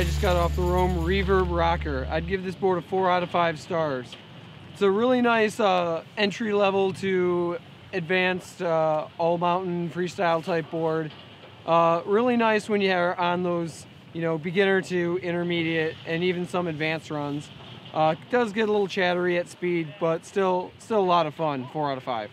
I just got off the Rome Reverb Rocker. I'd give this board a 4 out of 5 stars. It's a really nice entry level to advanced all mountain freestyle type board. Really nice when you are on those, you know, beginner to intermediate and even some advanced runs. It does get a little chattery at speed, but still a lot of fun. 4 out of 5.